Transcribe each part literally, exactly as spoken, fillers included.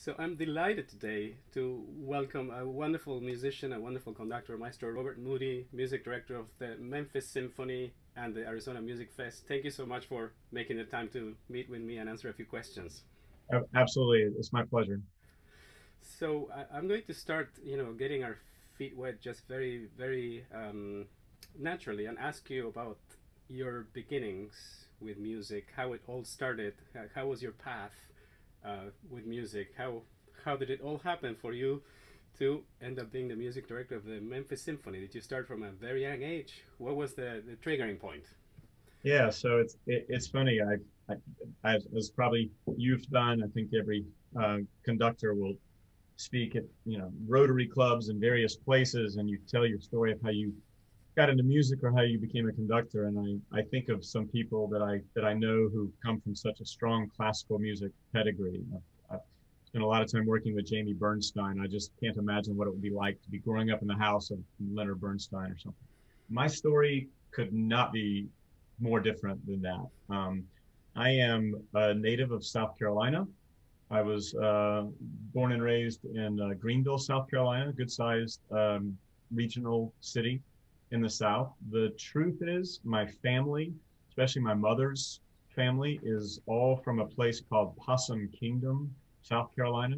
So I'm delighted today to welcome a wonderful musician, a wonderful conductor, Maestro Robert Moody, music director of the Memphis Symphony and the Arizona Musicfest. Thank you so much for making the time to meet with me and answer a few questions. Oh, absolutely, it's my pleasure. So I, I'm going to start, you know, getting our feet wet just very, very um, naturally, and ask you about your beginnings with music, how it all started, how was your path uh, with music, how how did it all happen for you to end up being the music director of the Memphis Symphony? Did you start from a very young age? What was the, the triggering point? Yeah, so it's it, it's funny. I, I, I as probably you've done, I think every uh, conductor will speak at you know Rotary clubs and various places, and you tell your story of how you got into music or how you became a conductor. And I, I think of some people that I that I know who come from such a strong classical music pedigree. I've, I've spent a lot of time working with Jamie Bernstein. I just can't imagine what it would be like to be growing up in the house of Leonard Bernstein or something. My story could not be more different than that. Um, I am a native of South Carolina. I was uh, born and raised in uh, Greenville, South Carolina, a good-sized um, regional city in the South. The truth is, my family, especially my mother's family, is all from a place called Possum Kingdom, South Carolina.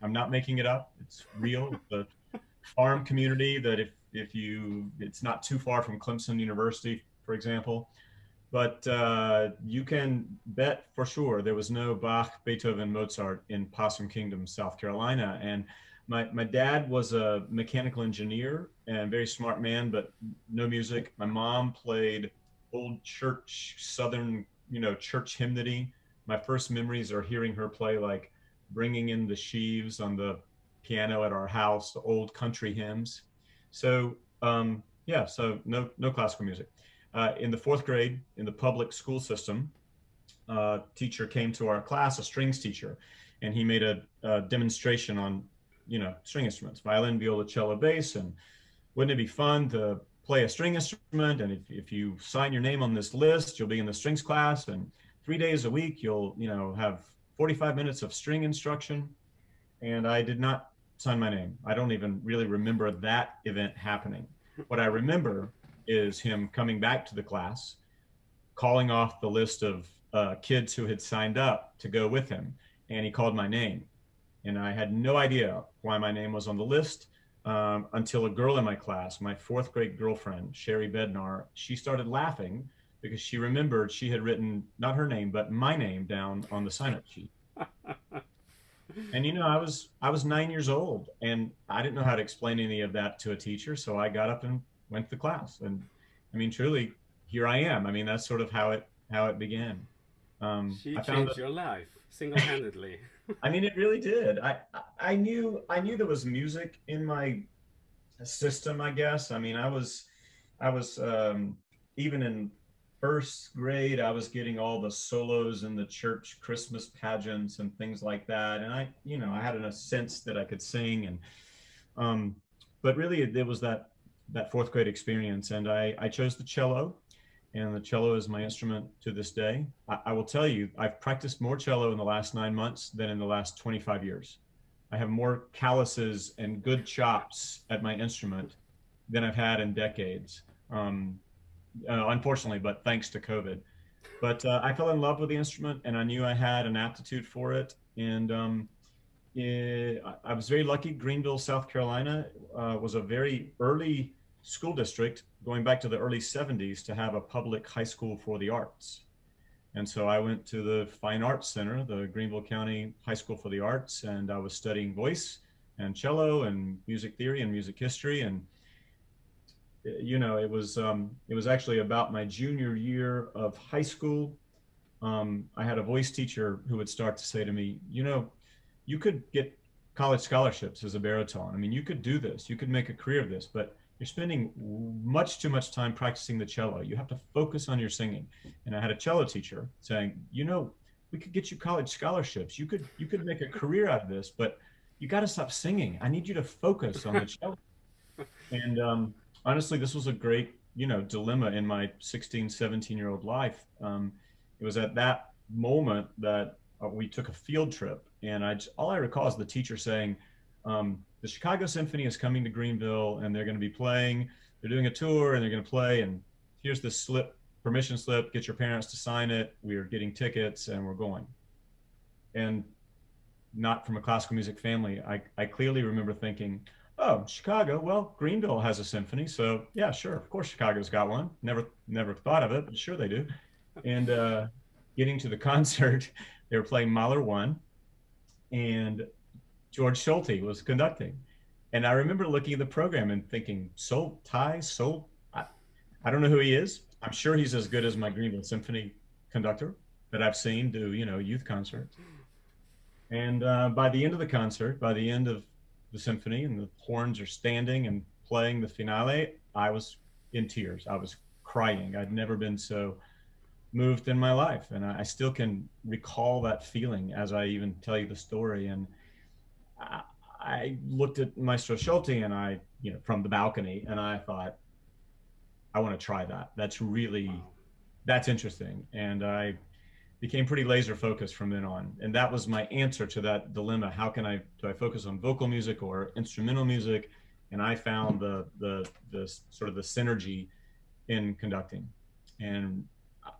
I'm not making it up. It's real. The farm community that if, if you, it's not too far from Clemson University, for example. But uh, you can bet for sure there was no Bach, Beethoven, Mozart in Possum Kingdom, South Carolina. And my, my dad was a mechanical engineer and very smart man, but no music. My mom played old church, Southern, you know, church hymnody. My first memories are hearing her play like Bringing in the Sheaves on the piano at our house, the old country hymns. So um, yeah, so no, no classical music. Uh, in the fourth grade, in the public school system, a uh, teacher came to our class, a strings teacher, and he made a, a demonstration on, you know, string instruments, violin, viola, cello, bass, and wouldn't it be fun to play a string instrument? And if, if you sign your name on this list, you'll be in the strings class, and three days a week, you'll, you know, have forty-five minutes of string instruction. And I did not sign my name. I don't even really remember that event happening. What I remember is him coming back to the class, calling off the list of uh, kids who had signed up to go with him. And he called my name. And I had no idea why my name was on the list um, until a girl in my class, my fourth grade girlfriend, Sherry Bednar, she started laughing because she remembered she had written, not her name, but my name down on the sign-up sheet. And you know, I was, I was nine years old and I didn't know how to explain any of that to a teacher. So I got up and went to class, and I mean, truly, here I am. I mean, that's sort of how it how it began. Um, she I found changed that, your life single-handedly. I mean, it really did. I I knew I knew there was music in my system, I guess. I mean, I was I was um, even in first grade, I was getting all the solos in the church Christmas pageants and things like that. And I, you know, I had a sense that I could sing, and um, but really, it, it was that. that fourth grade experience. And I, I chose the cello, and the cello is my instrument to this day. I, I will tell you, I've practiced more cello in the last nine months than in the last twenty-five years. I have more calluses and good chops at my instrument than I've had in decades. Um, uh, unfortunately, but thanks to COVID. But uh, I fell in love with the instrument, and I knew I had an aptitude for it. And um, it, I was very lucky. Greenville, South Carolina uh, was a very early school district, going back to the early seventies, to have a public high school for the arts. And so I went to the Fine Arts Center, the Greenville County High School for the Arts, and I was studying voice and cello and music theory and music history. And you know, it was um, it was actually about my junior year of high school. Um, I had a voice teacher who would start to say to me, you know, you could get college scholarships as a baritone. I mean, you could do this, you could make a career of this, but you're spending much too much time practicing the cello. You have to focus on your singing. And I had a cello teacher saying, you know, we could get you college scholarships. You could you could make a career out of this, but you got to stop singing. I need you to focus on the cello. And um, honestly, this was a great, you know, dilemma in my sixteen, seventeen year old life. Um, it was at that moment that uh, we took a field trip, and I just, all I recall is the teacher saying, um, the Chicago Symphony is coming to Greenville, and they're going to be playing, they're doing a tour, and they're going to play, and here's this slip, permission slip, get your parents to sign it, we are getting tickets, and we're going. And not from a classical music family, I, I clearly remember thinking, oh, Chicago, well, Greenville has a symphony, so yeah, sure, of course Chicago's got one. Never never thought of it, but sure they do. And uh, getting to the concert, they were playing Mahler one, and George Solti was conducting. And I remember looking at the program and thinking, Solti, Sol, I, I don't know who he is. I'm sure he's as good as my Greenville Symphony conductor that I've seen do, you know, youth concerts. And uh, by the end of the concert, by the end of the symphony, and the horns are standing and playing the finale, I was in tears. I was crying. I'd never been so moved in my life. And I, I still can recall that feeling as I even tell you the story. And I, I looked at Maestro Schulte and I, you know, from the balcony, and I thought, I want to try that. That's really, wow. That's interesting. And I became pretty laser focused from then on. And that was my answer to that dilemma. How can I, do I focus on vocal music or instrumental music? And I found the, the, the sort of the synergy in conducting. And I,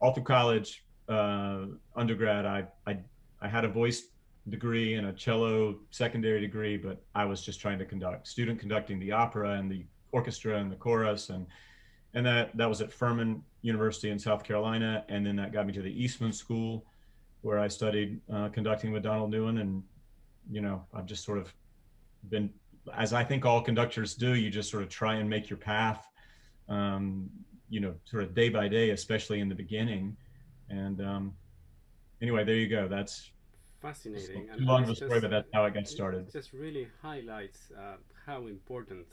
all through college, uh, undergrad, I, I, I had a voice degree and a cello secondary degree, but I was just trying to conduct, student conducting the opera and the orchestra and the chorus. And and that, that was at Furman University in South Carolina. And then that got me to the Eastman School, where I studied uh, conducting with Donald Newman. And, you know, I've just sort of been, as I think all conductors do, you just sort of try and make your path, um, you know, sort of day by day, especially in the beginning. And um, anyway, there you go. That's fascinating. Too long of a story, but that's how I got started. It just really highlights uh, how important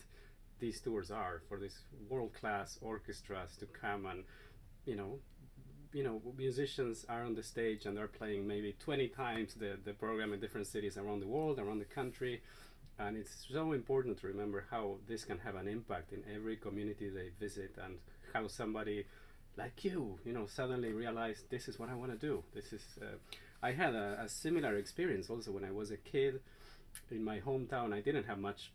these tours are for these world-class orchestras to come, and you know you know musicians are on the stage and they're playing maybe twenty times the the program in different cities around the world, around the country. And it's so important to remember how this can have an impact in every community they visit, and how somebody like you you know suddenly realized, this is what I want to do. This is uh, I had a, a similar experience also when I was a kid in my hometown. I didn't have much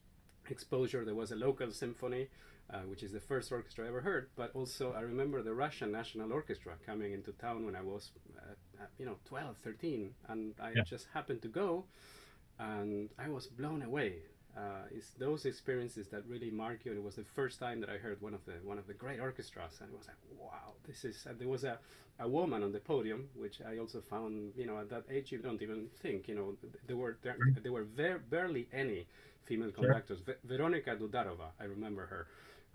exposure. There was a local symphony, uh, which is the first orchestra I ever heard, but also I remember the Russian National Orchestra coming into town when I was uh, you know twelve, thirteen, and I yeah. just happened to go, and I was blown away. Uh, it's those experiences that really mark you, and it was the first time that I heard one of the one of the great orchestras, and it was like, wow, this is. And there was a, a woman on the podium, which I also found, you know at that age you don't even think, you know there were there, there were very barely any female conductors. Sure. Ve Veronika Dudarova, I remember her.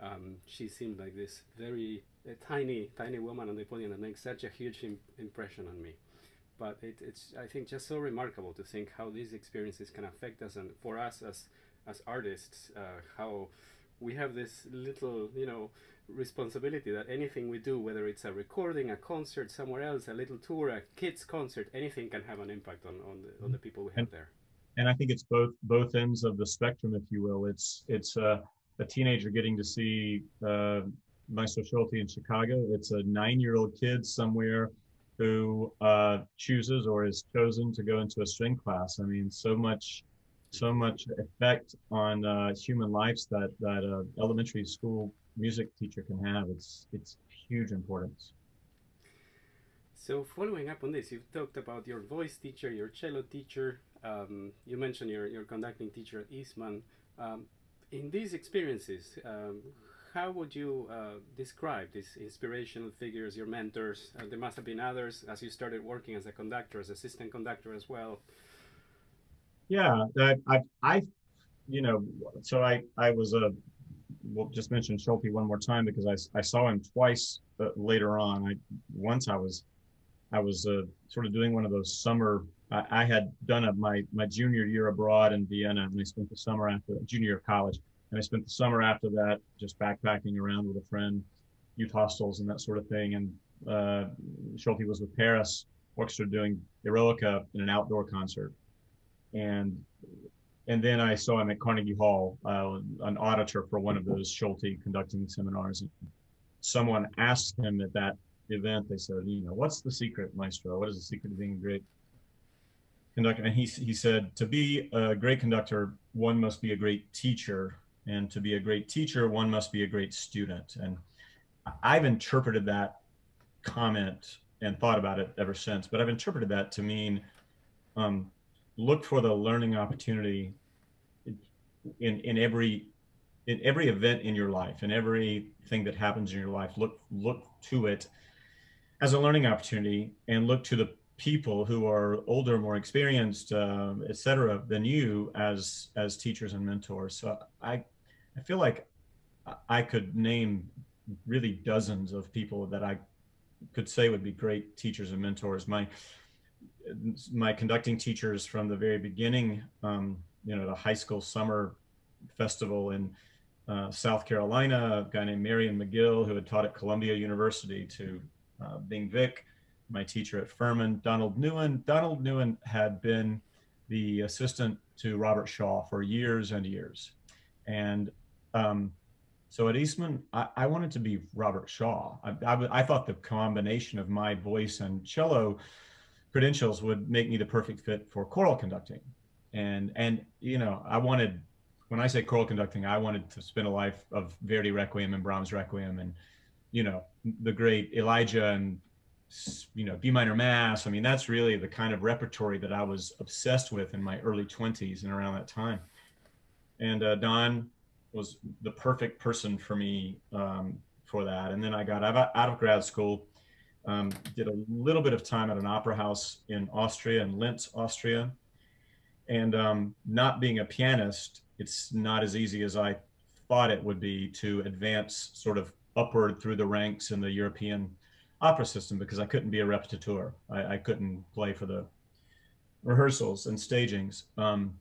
Um, she seemed like this very uh, tiny, tiny woman on the podium that makes such a huge im impression on me. But it, it's, I think, just so remarkable to think how these experiences can affect us, and for us as as artists, uh, how we have this little, you know, responsibility that anything we do, whether it's a recording, a concert somewhere else, a little tour, a kids concert, anything can have an impact on on the, on the people we have there. And I think it's both both ends of the spectrum, if you will. It's it's uh, a teenager getting to see uh, Maestro Schulte in Chicago. It's a nine-year-old kid somewhere who uh, chooses or is chosen to go into a string class. I mean, so much, so much effect on uh, human lives that that uh, elementary school music teacher can have. It's it's huge importance. So following up on this, you've talked about your voice teacher, your cello teacher. Um, you mentioned your, your conducting teacher at Eastman. Um, in these experiences, um, how would you uh, describe these inspirational figures, your mentors? Uh, there must have been others as you started working as a conductor, as assistant conductor as well. Yeah, I, I, I you know, so I, I was a, we'll just mention Schulte one more time, because I, I saw him twice uh, later on. I, once I was, I was uh, sort of doing one of those summer, I had done a, my, my junior year abroad in Vienna, and I spent the summer after, junior year of college, and I spent the summer after that just backpacking around with a friend, youth hostels and that sort of thing. And uh, Schulte was with Paris Orchestra doing Eroica in an outdoor concert. And and then I saw him at Carnegie Hall, uh, an auditor for one of those Schulte conducting seminars. And someone asked him at that event, they said, you know, what's the secret, maestro? What is the secret of being a great conductor? And he, he said, to be a great conductor, one must be a great teacher. And to be a great teacher, one must be a great student. And I've interpreted that comment and thought about it ever since, but I've interpreted that to mean um, look for the learning opportunity in, in every in every event in your life, in everything that happens in your life. Look look to it as a learning opportunity, and look to the people who are older, more experienced, uh, et cetera, than you as as teachers and mentors. So I I feel like I could name really dozens of people that I could say would be great teachers and mentors. My my conducting teachers from the very beginning, um, you know, the high school summer festival in uh, South Carolina, a guy named Marion McGill, who had taught at Columbia University, to uh, Bing Vick, my teacher at Furman, Donald Newman. Donald Newman had been the assistant to Robert Shaw for years and years. And um, so at Eastman, I, I wanted to be Robert Shaw. I, I, I thought the combination of my voice and cello credentials would make me the perfect fit for choral conducting. And, and you know, I wanted, when I say choral conducting, I wanted to spend a life of Verdi Requiem and Brahms Requiem and, you know, the great Elijah and, you know, B minor Mass. I mean, that's really the kind of repertory that I was obsessed with in my early twenties and around that time. And uh, Don was the perfect person for me um, for that. And then I got out of grad school, um, did a little bit of time at an opera house in Austria, in Linz, Austria. And um, not being a pianist, it's not as easy as I thought it would be to advance sort of upward through the ranks in the European opera system, because I couldn't be a repetiteur. I, I couldn't play for the rehearsals and stagings. Um,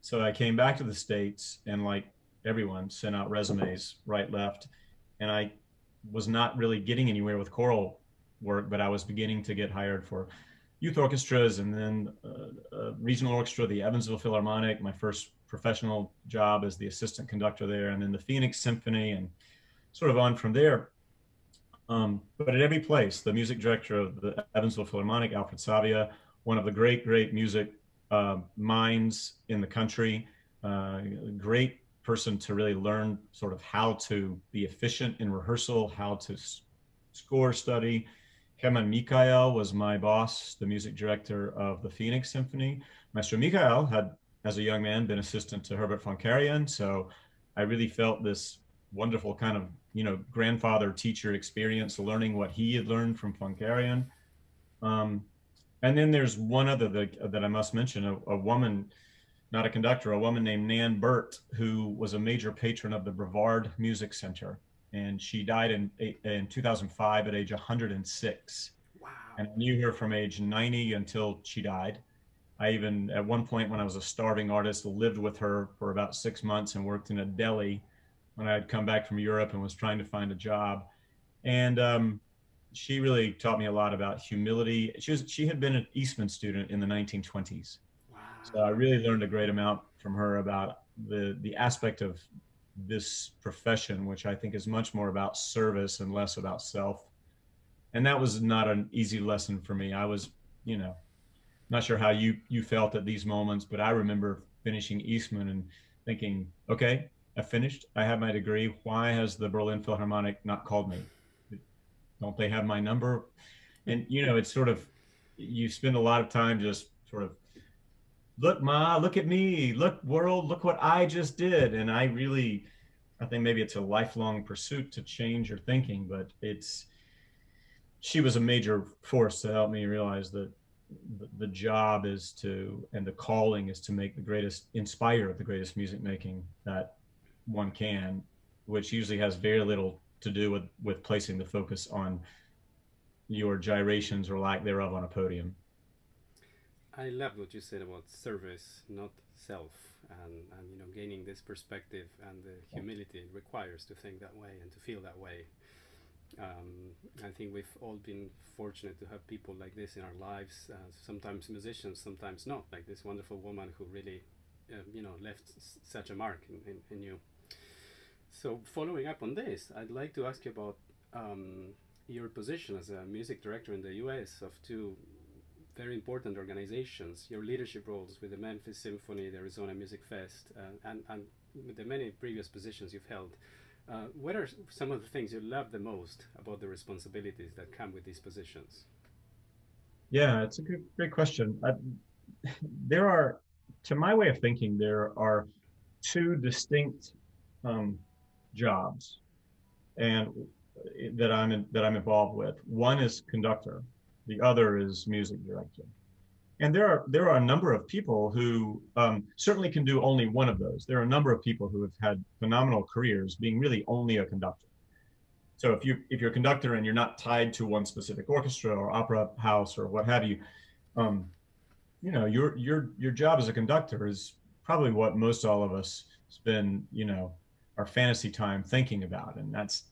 so I came back to the States and, like everyone, sent out resumes right, left. And I was not really getting anywhere with choral work, but I was beginning to get hired for youth orchestras, and then uh, uh, regional orchestra, the Evansville Philharmonic, my first professional job as the assistant conductor there, and then the Phoenix Symphony, and sort of on from there. Um, but at every place, the music director of the Evansville Philharmonic, Alfred Savia, one of the great, great music uh, minds in the country, uh, great person to really learn sort of how to be efficient in rehearsal, how to score study. Hermann Mikael was my boss, the music director of the Phoenix Symphony. Maestro Mikael had, as a young man, been assistant to Herbert von Karajan, so I really felt this wonderful kind of, you know, grandfather-teacher experience, learning what he had learned from von Karajan. Um, and then there's one other that, that I must mention, a, a woman, not a conductor, a woman named Nan Burt, who was a major patron of the Brevard Music Center. And she died in, in two thousand five at age one hundred six. Wow. And I knew her from age ninety until she died. I even, at one point when I was a starving artist, lived with her for about six months and worked in a deli when I had come back from Europe and was trying to find a job. And um, she really taught me a lot about humility. She was, she had been an Eastman student in the nineteen twenties. Wow. So I really learned a great amount from her about the, the aspect of this profession, which I think is much more about service and less about self. And that was not an easy lesson for me. I was, you know, not sure how you you felt at these moments, but I remember finishing Eastman and thinking, okay, I finished, I have my degree. Why has the Berlin Philharmonic not called me? Don't they have my number? And, you know, it's sort of, you spend a lot of time just sort of, look, Ma, look at me, look, world, look what I just did. And I really, I think maybe it's a lifelong pursuit to change your thinking, but it's, she was a major force to help me realize that the, the job is to, and the calling is to make the greatest, inspire the greatest music making that one can, which usually has very little to do with, with placing the focus on your gyrations or lack thereof on a podium. I loved what you said about service, not self, and, and you know, gaining this perspective and the humility it requires to think that way and to feel that way. Um, I think we've all been fortunate to have people like this in our lives, uh, sometimes musicians, sometimes not, like this wonderful woman who really, uh, you know, left s such a mark in, in, in you. So following up on this, I'd like to ask you about um, your position as a music director in the U S of two very important organizations, your leadership roles with the Memphis Symphony, the Arizona Musicfest, uh, and, and the many previous positions you've held. Uh, what are some of the things you love the most about the responsibilities that come with these positions? Yeah, it's a good, great question. I, there are, to my way of thinking, there are two distinct um, jobs and that I'm in, that I'm involved with. One is conductor, the other is music director. And there are there are a number of people who um, certainly can do only one of those. There are a number of people who have had phenomenal careers being really only a conductor. So if you if you're a conductor and you're not tied to one specific orchestra or opera house or what have you, um, you know, your your your job as a conductor is probably what most all of us spend, you know, our fantasy time thinking about, and that's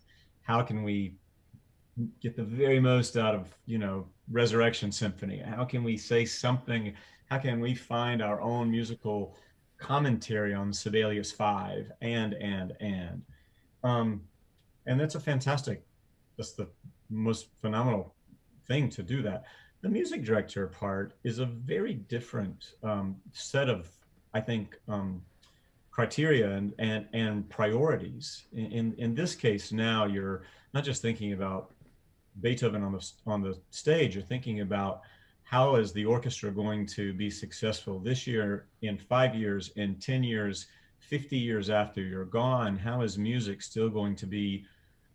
how can we get the very most out of, you know, Resurrection Symphony? How can we say something? How can we find our own musical commentary on Sibelius Five? And and and, um, and that's a fantastic. That's the most phenomenal thing to do. That the music director part is a very different um, set of, I think, um, criteria and and and priorities. In, in in this case, now you're not just thinking about Beethoven on the on the stage, you're thinking about how is the orchestra going to be successful this year, in five years, in ten years, fifty years after you're gone? How is music still going to be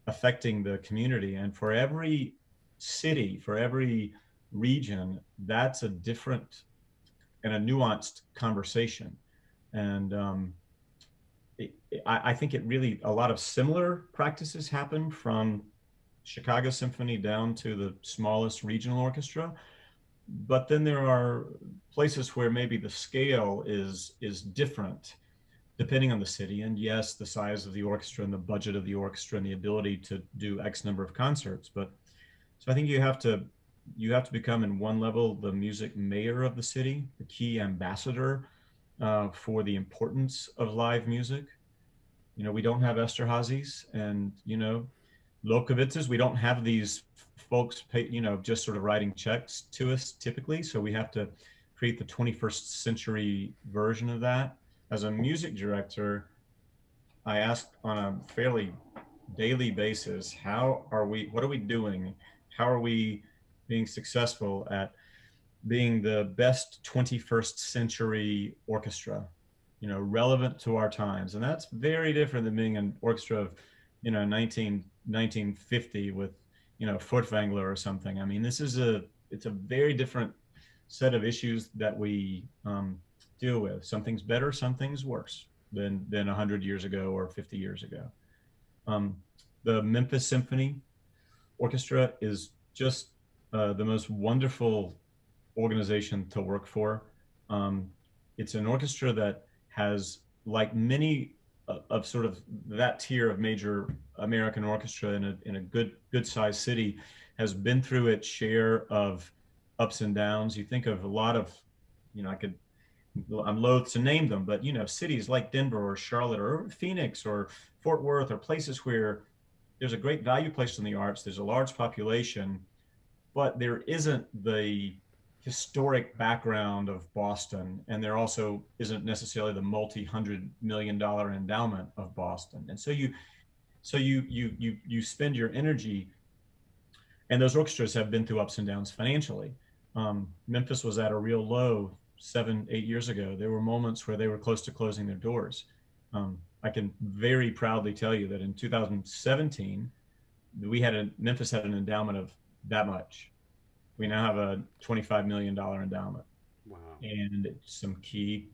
affecting the community? And for every city, for every region, that's a different and a nuanced conversation. And um, it, I, I think it really, a lot of similar practices happen from Chicago Symphony down to the smallest regional orchestra, but then there are places where maybe the scale is is different depending on the city, and yes, the size of the orchestra and the budget of the orchestra and the ability to do X number of concerts. But so I think you have to you have to become, in one level, the music mayor of the city, the key ambassador uh, for the importance of live music. You know, we don't have Esterházys and, you know, Lokowitzes. We don't have these folks pay, you know, just sort of writing checks to us typically. So we have to create the twenty-first century version of that. As a music director, I ask on a fairly daily basis, how are we, what are we doing? How are we being successful at being the best twenty-first century orchestra, you know, relevant to our times? And that's very different than being an orchestra of, you know, nineteen fifty with, you know, Furtwängler or something. I mean, this is a, it's a very different set of issues that we um, deal with. Something's better, something's worse than, than a hundred years ago or fifty years ago. Um, the Memphis Symphony Orchestra is just uh, the most wonderful organization to work for. Um, it's an orchestra that has, like many of sort of that tier of major American orchestra in a, in a good, good sized city, has been through its share of ups and downs. You think of a lot of, you know, I could, I'm loath to name them, but, you know, cities like Denver or Charlotte or Phoenix or Fort Worth are places where there's a great value placed in the arts. There's a large population, but there isn't the historic background of Boston, and there also isn't necessarily the multi-hundred million dollar endowment of Boston. And so you so you you you you spend your energy, and those orchestras have been through ups and downs financially. Um, Memphis was at a real low seven, eight years ago. There were moments where they were close to closing their doors. Um, I can very proudly tell you that in two thousand seventeen, we had a, Memphis had an endowment of that much. We now have a twenty-five million dollar endowment. Wow. And some key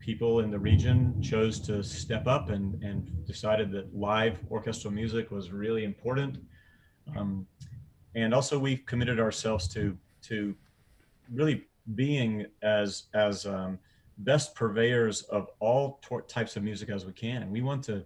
people in the region chose to step up and, and decided that live orchestral music was really important. Um, and also we've committed ourselves to, to really being as, as um, best purveyors of all types of music as we can. We want to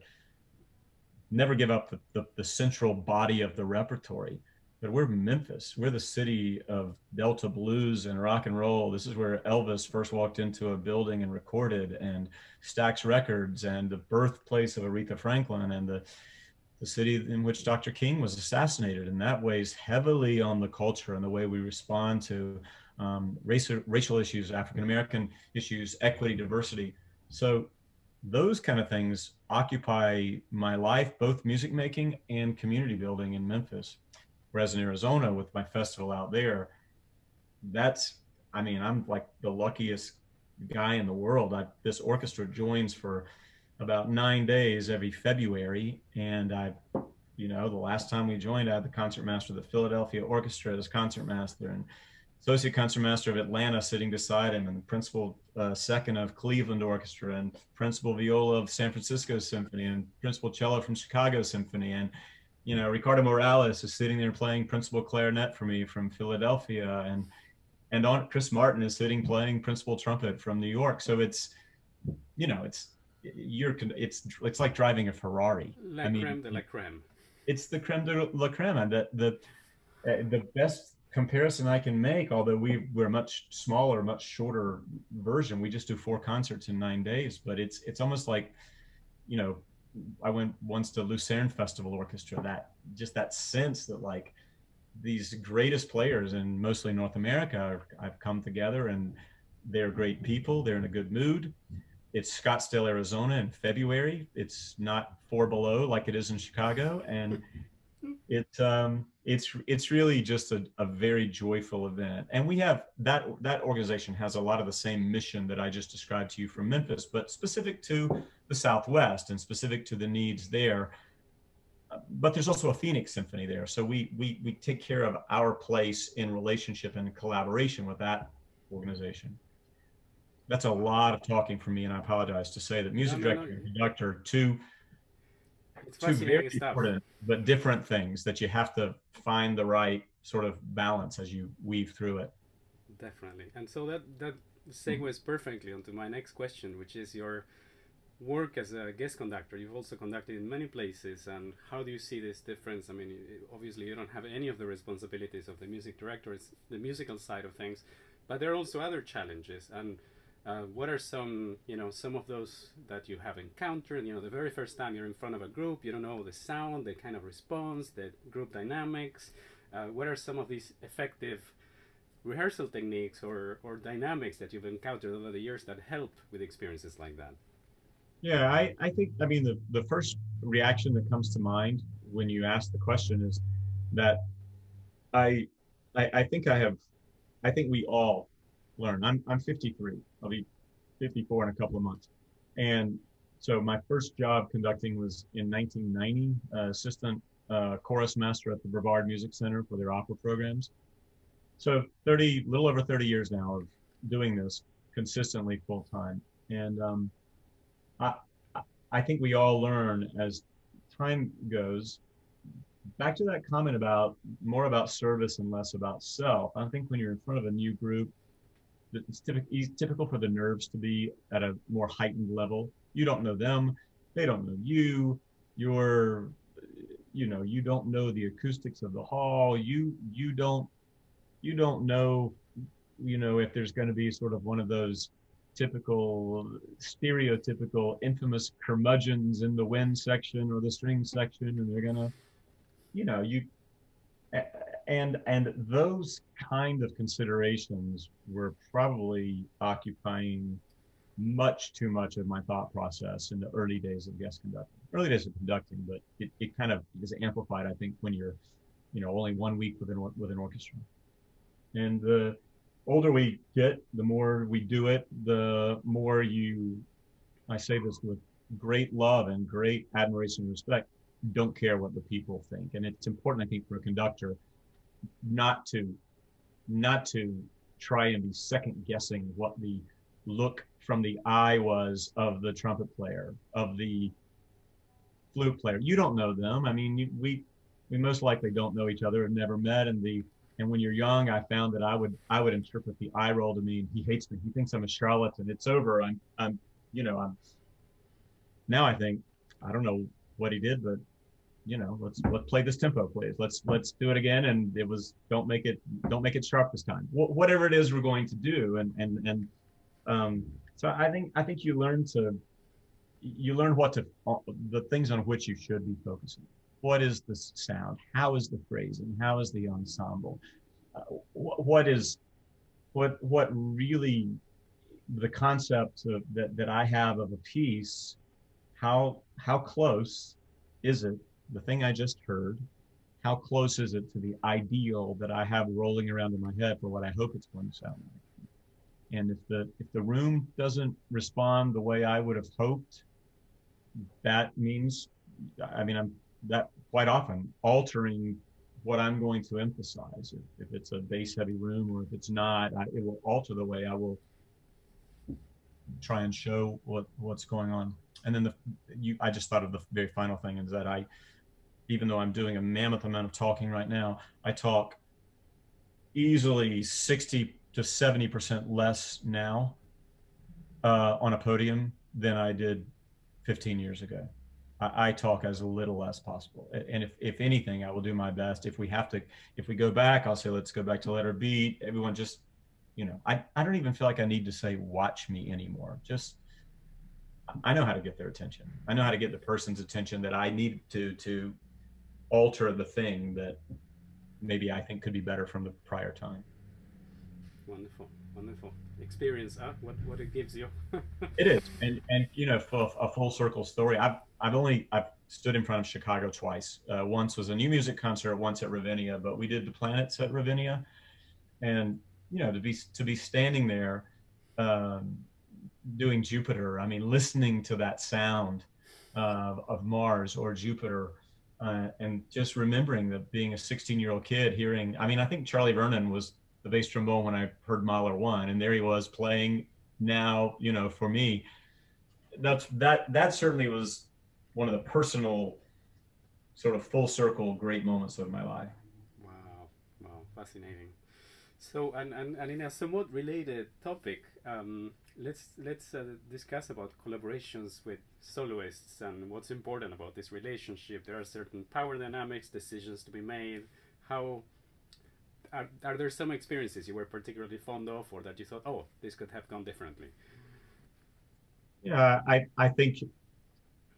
never give up the, the, the central body of the repertory. But we're Memphis. We're the city of Delta blues and rock and roll. This is where Elvis first walked into a building and recorded, and Stax Records, and the birthplace of Aretha Franklin, and the the city in which Doctor King was assassinated, and that weighs heavily on the culture and the way we respond to um, race, racial issues, African-American issues, equity, diversity. So those kind of things occupy my life, both music making and community building in Memphis. Whereas in Arizona, with my festival out there, that's, I mean, I'm like the luckiest guy in the world. I, this orchestra joins for about nine days every February. And I, you know, the last time we joined, I had the concertmaster of the Philadelphia Orchestra as concertmaster, and associate concertmaster of Atlanta sitting beside him, and the principal uh, second of Cleveland Orchestra, and principal viola of San Francisco Symphony, and principal cello from Chicago Symphony. And, you know, Ricardo Morales is sitting there playing principal clarinet for me from Philadelphia. And, and on Chris Martin is sitting playing principal trumpet from New York. So it's, you know, it's, you're it's it's like driving a Ferrari. La I mean, creme de la creme. It's the creme de la creme, and the the uh, the best comparison I can make. Although we we're a much smaller, much shorter version. We just do four concerts in nine days, but it's it's almost like, you know, I went once to Lucerne Festival Orchestra. That just that sense that like these greatest players in mostly North America are, I've come together, and they're great people. They're in a good mood. It's Scottsdale, Arizona in February. It's not four below like it is in Chicago. And it, um, it's, it's really just a, a very joyful event. And we have that, that organization has a lot of the same mission that I just described to you from Memphis, but specific to the Southwest and specific to the needs there. But there's also a Phoenix Symphony there. So we, we, we take care of our place in relationship and collaboration with that organization. That's a lot of talking for me, and I apologize to say that music no, no, director no. and conductor, two, two very important but different things that you have to find the right sort of balance as you weave through it. Definitely. And so that, that segues perfectly onto my next question, which is your work as a guest conductor. You've also conducted in many places, and how do you see this difference? I mean, obviously you don't have any of the responsibilities of the music director. It's the musical side of things, but there are also other challenges. And Uh, what are some, you know, some of those that you have encountered? You know, the very first time you're in front of a group, you don't know the sound, the kind of response, the group dynamics. Uh, what are some of these effective rehearsal techniques or, or dynamics that you've encountered over the years that help with experiences like that? Yeah, I, I think, I mean, the, the first reaction that comes to mind when you ask the question is that I, I, I think I have, I think we all learn. I'm, I'm fifty-three. I'll be fifty-four in a couple of months. And so my first job conducting was in nineteen ninety, uh, assistant uh, chorus master at the Brevard Music Center for their opera programs. So thirty, little over thirty years now of doing this consistently full time. And um, I, I think we all learn as time goes. Back to that comment about more about service and less about self. I think when you're in front of a new group, it's typical for the nerves to be at a more heightened level. You don't know them. They don't know you. You're, you know, you don't know the acoustics of the hall. You, you don't, you don't know, you know, if there's going to be sort of one of those typical, stereotypical, infamous curmudgeons in the wind section or the string section, and they're going to, you know, you, And and those kind of considerations were probably occupying much too much of my thought process in the early days of guest conducting. Early days of conducting, but it, it kind of is amplified, I think, when you're, you know, only one week with an, with an orchestra. And the older we get, the more we do it, the more you, I say this with great love and great admiration and respect, don't care what the people think. And it's important, I think, for a conductor not to not to try and be second guessing what the look from the eye was of the trumpet player, of the flute player. You don't know them. I mean, you, we we most likely don't know each other, have never met. And the and when you're young, I found that I would I would interpret the eye roll to mean he hates me, he thinks I'm a charlatan, it's over. I'm I'm you know I'm now I think I don't know what he did, but you know, let's let's play this tempo, please. Let's let's do it again. And it was don't make it don't make it sharp this time. Wh whatever it is we're going to do, and and and um, so I think I think you learn to you learn what to the things on which you should be focusing. what is the sound? How is the phrasing? How is the ensemble? Uh, wh what is, what what really the concept of, that that I have of a piece? How how close is it? The thing I just heard. How close is it to the ideal that I have rolling around in my head for what I hope it's going to sound like? And if the if the room doesn't respond the way I would have hoped, that means, I mean, I'm that quite often altering what I'm going to emphasize. If, if it's a bass heavy room or if it's not, I, it will alter the way I will try and show what what's going on. And then the you I just thought of the very final thing is that I, even though I'm doing a mammoth amount of talking right now, I talk easily sixty to seventy percent less now uh, on a podium than I did fifteen years ago. I, I talk as little as possible. And if, if anything, I will do my best. If we have to, if we go back, I'll say, let's go back to letter B. Everyone just, you know, I, I don't even feel like I need to say, watch me anymore. Just, I know how to get their attention. I know how to get the person's attention that I need to, to alter the thing that maybe I think could be better from the prior time. Wonderful, wonderful experience. Huh? What what it gives you. It is, and and you know, for a full circle story, I've I've only I've stood in front of Chicago twice. Uh, once was a new music concert, once at Ravinia. But we did the Planets at Ravinia, and you know, to be to be standing there, um, doing Jupiter. I mean, listening to that sound uh, of Mars or Jupiter. Uh, and just remembering that being a sixteen year old kid hearing, I mean, I think Charlie Vernon was the bass trombone when I heard Mahler one, and there he was playing now, you know, for me, that's, that, that certainly was one of the personal sort of full circle, great moments of my life. Wow. Wow. Fascinating. So, and, and, and in a somewhat related topic, um, let's let's uh, discuss about collaborations with soloists and what's important about this relationship. There are certain power dynamics, decisions to be made. How are, are there some experiences you were particularly fond of, or that you thought, oh, this could have gone differently? Yeah, I I think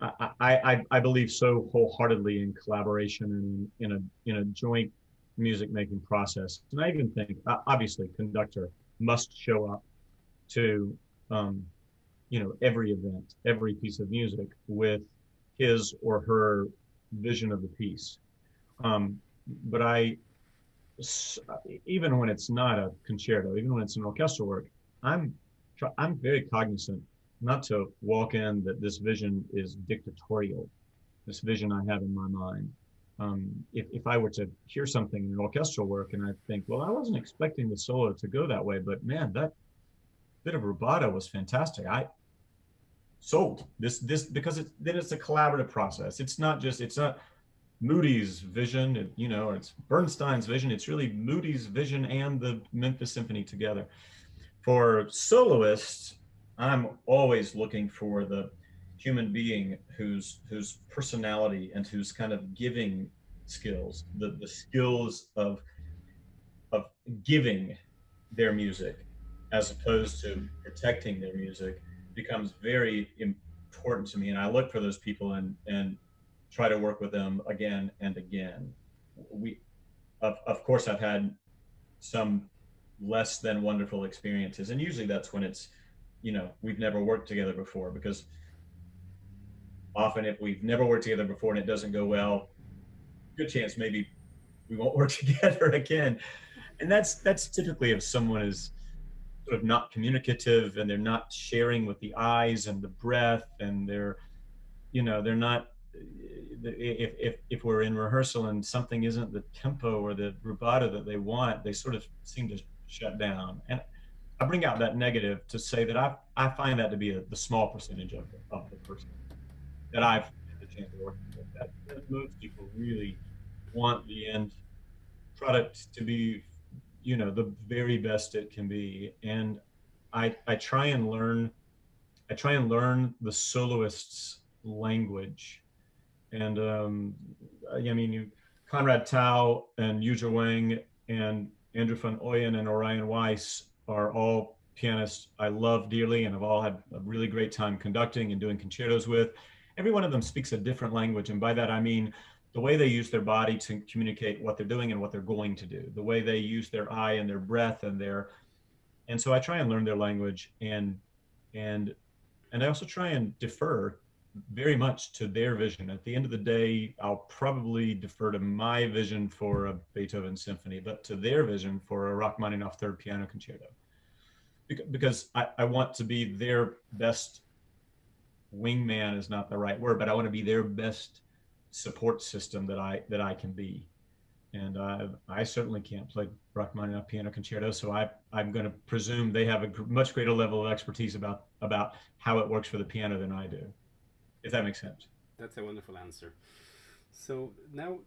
I I I believe so wholeheartedly in collaboration and in a in a joint music making process. And I even think obviously conductor must show up to um, you know, every event, every piece of music with his or her vision of the piece. Um, but I, even when it's not a concerto, even when it's an orchestral work, I'm, I'm very cognizant not to walk in that this vision is dictatorial, this vision I have in my mind. Um, if, if I were to hear something in an orchestral work and I think, well, I wasn't expecting the solo to go that way, but man, that bit of rubato was fantastic. I sold this this because it's then it's a collaborative process. It's not just it's not Moody's vision, you know, or it's Bernstein's vision. It's really Moody's vision and the Memphis Symphony together. For soloists, I'm always looking for the human being whose whose personality and whose kind of giving skills, the the skills of of giving their music, as opposed to protecting their music, becomes very important to me. And I look for those people and, and try to work with them again and again. We, of, of course, I've had some less than wonderful experiences. And usually that's when it's, you know, we've never worked together before, because often if we've never worked together before and it doesn't go well, good chance maybe we won't work together again. And that's, that's typically if someone is of not communicative and they're not sharing with the eyes and the breath, and they're, you know, they're not, if, if, if we're in rehearsal and something isn't the tempo or the rubato that they want, they sort of seem to shut down. And I bring out that negative to say that I, I find that to be a, the small percentage of the, of the person that I've had the chance to work with. That, that most people really want the end product to be, you know, the very best it can be. And I, I try and learn, I try and learn the soloist's language. And, um, I mean, you, Conrad Tao and Yuja Wang and Andrew van Ooyen and Orion Weiss are all pianists I love dearly and have all had a really great time conducting and doing concertos with. Every one of them speaks a different language. And by that, I mean, the way they use their body to communicate what they're doing and what they're going to do, the way they use their eye and their breath and their, and so I try and learn their language, and and and I also try and defer very much to their vision. At the end of the day, I'll probably defer to my vision for a Beethoven symphony, but to their vision for a Rachmaninoff third piano concerto, because I, I want to be their best wingman is not the right word, but I want to be their best support system that I that I can be. And I, I certainly can't play Rachmaninoff piano concerto, so I, I'm going to presume they have a gr- much greater level of expertise about, about how it works for the piano than I do, if that makes sense. That's a wonderful answer. So now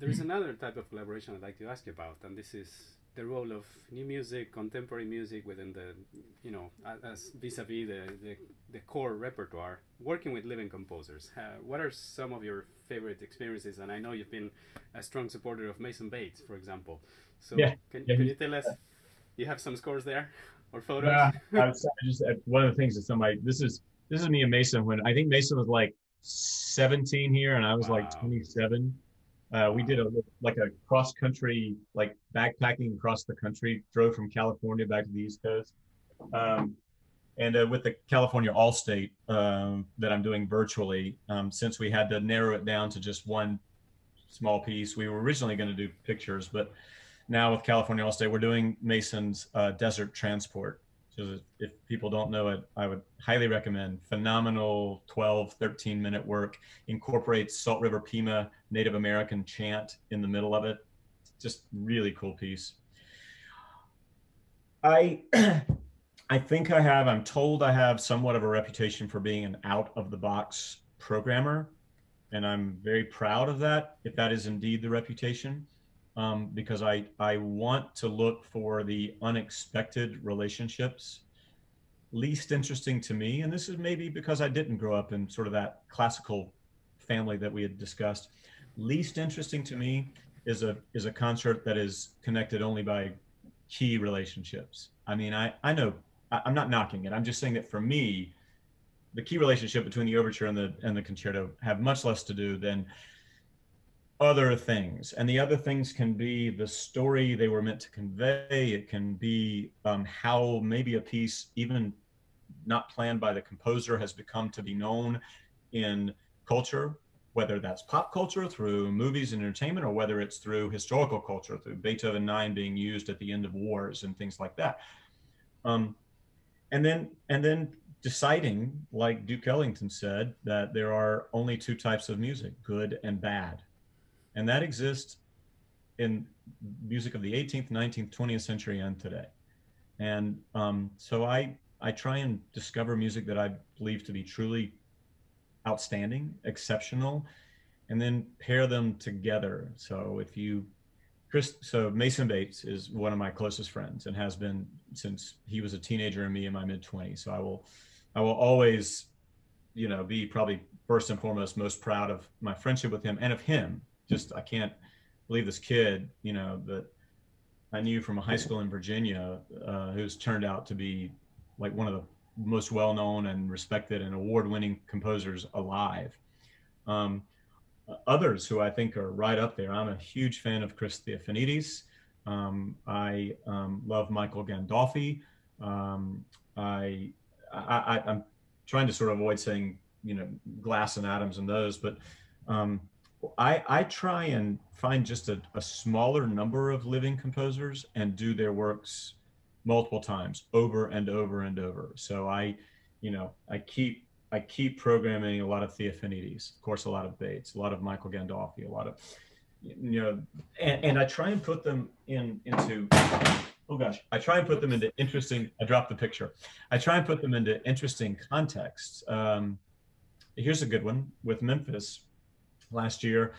there is another type of collaboration I'd like to ask you about, and this is the role of new music, contemporary music within the, you know, as vis-a-vis the, the, the core repertoire, working with living composers. Uh, what are some of your favorite experiences? And I know you've been a strong supporter of Mason Bates, for example. So yeah. can, yeah. can you tell us, you have some scores there or photos? Uh, I was, I just, one of the things that somebody, this is, this is me and Mason when, I think Mason was like seventeen here and I was wow. like twenty-seven. Uh, we did a like a cross country, like backpacking across the country, drove from California back to the East Coast. Um, and uh, with the California Allstate um, that I'm doing virtually, um, since we had to narrow it down to just one small piece, we were originally going to do pictures, but now with California Allstate, we're doing Mason's uh, Desert Transport. So if people don't know it, I would highly recommend. Phenomenal twelve, thirteen minute work, incorporates Salt River Pima Native American chant in the middle of it. Just really cool piece. I, I think I have, I'm told I have somewhat of a reputation for being an out of the box programmer. And I'm very proud of that, if that is indeed the reputation. Um, because I, I want to look for the unexpected relationships least interesting to me. And this is maybe because I didn't grow up in sort of that classical family that we had discussed. Least interesting to me is a is a concert that is connected only by key relationships. I mean, I, I know, I, I'm not knocking it. I'm just saying that for me, the key relationship between the overture and the and the concerto have much less to do than other things, and the other things can be the story they were meant to convey. It can be um, how maybe a piece, even not planned by the composer, has become to be known in culture, whether that's pop culture through movies and entertainment, or whether it's through historical culture, through Beethoven nine being used at the end of wars and things like that. Um, and then, and then deciding, like Duke Ellington said, that there are only two types of music, good and bad. And that exists in music of the eighteenth, nineteenth, twentieth century and today. And um, so I, I try and discover music that I believe to be truly outstanding, exceptional, and then pair them together. So if you, Chris, so Mason Bates is one of my closest friends and has been since he was a teenager and me in my mid twenties. So I will, I will always, you know, be probably first and foremost, most proud of my friendship with him and of him. Just, I can't believe this kid, you know, that I knew from a high school in Virginia, uh, who's turned out to be like one of the most well-known and respected and award-winning composers alive. Um, others who I think are right up there. I'm a huge fan of Chris Theophanides. Um, I um, love Michael Gandolfi. Um, I, I, I, I'm trying to sort of avoid saying, you know, Glass and Adams and those, but um, I, I try and find just a, a smaller number of living composers and do their works multiple times over and over and over. So I, you know, I keep, I keep programming a lot of Theophanides, of course, a lot of Bates, a lot of Michael Gandolfi, a lot of, you know, and, and I try and put them in into, oh gosh, I try and put them into interesting, I dropped the picture. I try and put them into interesting contexts. Um, here's a good one with Memphis. Last year,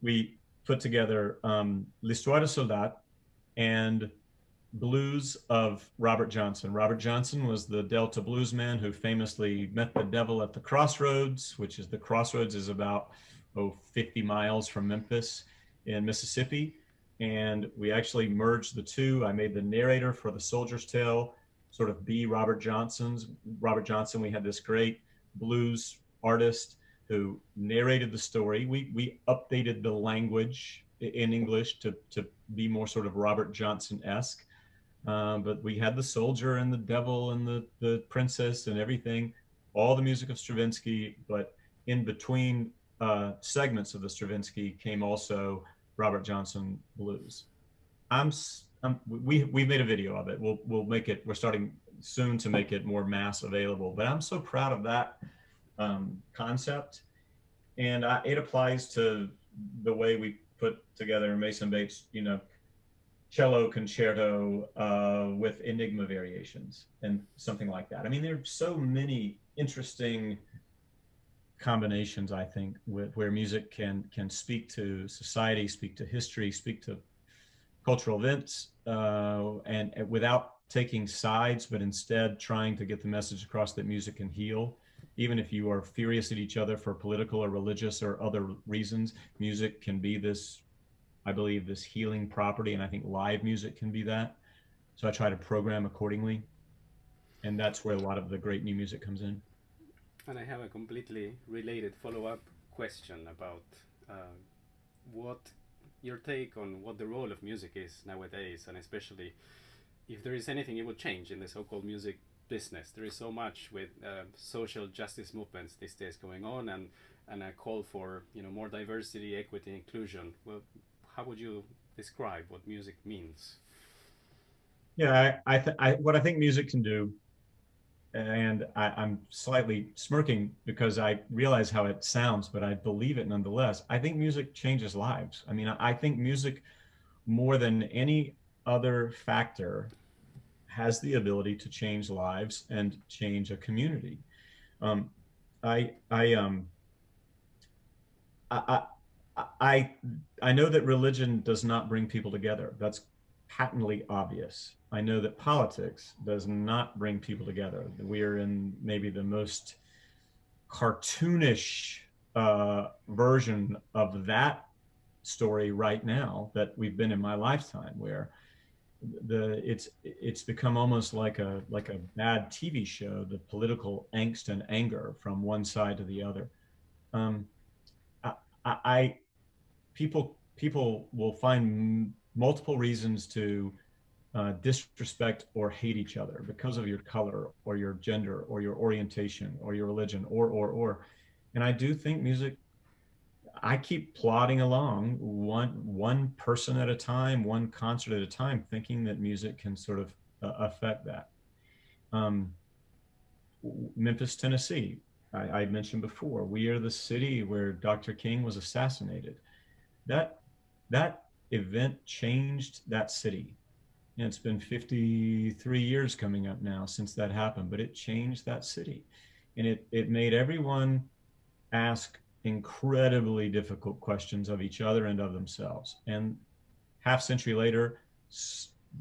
we put together um, L'Histoire du Soldat and blues of Robert Johnson. Robert Johnson was the Delta blues man who famously met the devil at the Crossroads, which is the Crossroads is about oh, fifty miles from Memphis in Mississippi. And we actually merged the two. I made the narrator for The Soldier's Tale sort of be Robert Johnson's. Robert Johnson, we had this great blues artist who narrated the story. We we updated the language in English to to be more sort of Robert Johnson-esque. Um, but we had the soldier and the devil and the, the princess and everything, all the music of Stravinsky. But in between uh, segments of the Stravinsky came also Robert Johnson blues. I'm, I'm we we've made a video of it. We'll we'll make it. We're starting soon to make it more mass available. But I'm so proud of that um, concept, and I, it applies to the way we put together Mason Bates, you know, cello concerto uh, with enigma variations and something like that. I mean, there are so many interesting combinations, I think, with, where music can can speak to society, speak to history, speak to cultural events, uh, and, and without taking sides, but instead trying to get the message across that music can heal. Even if you are furious at each other for political or religious or other reasons, music can be this, I believe, this healing property, and I think live music can be that. So I try to program accordingly, and that's where a lot of the great new music comes in. And I have a completely related follow-up question about uh, what your take on what the role of music is nowadays, and especially if there is anything it would change in the so-called music business. There is so much with uh, social justice movements these days going on, and and a call for, you know, more diversity, equity, inclusion. Well, how would you describe what music means? Yeah, I, I, th I what I think music can do, and I, I'm slightly smirking because I realize how it sounds, but I believe it nonetheless. I think music changes lives. I mean, I think music, more than any other factor, has the ability to change lives and change a community. Um, I, I, um, I, I I I know that religion does not bring people together. That's patently obvious. I know that politics does not bring people together. We are in maybe the most cartoonish uh, version of that story right now that we've been in my lifetime, where the it's it's become almost like a like a bad T V show, the political angst and anger from one side to the other. Um, I. I People, people will find m multiple reasons to uh, disrespect or hate each other because of your color or your gender or your orientation or your religion or, or, or. And I do think music, I keep plodding along one, one person at a time, one concert at a time, thinking that music can sort of uh, affect that. Um, Memphis, Tennessee, I, I mentioned before, we are the city where Doctor King was assassinated. That that event changed that city, and it's been fifty-three years coming up now since that happened. But it changed that city, and it it made everyone ask incredibly difficult questions of each other and of themselves. And half century later,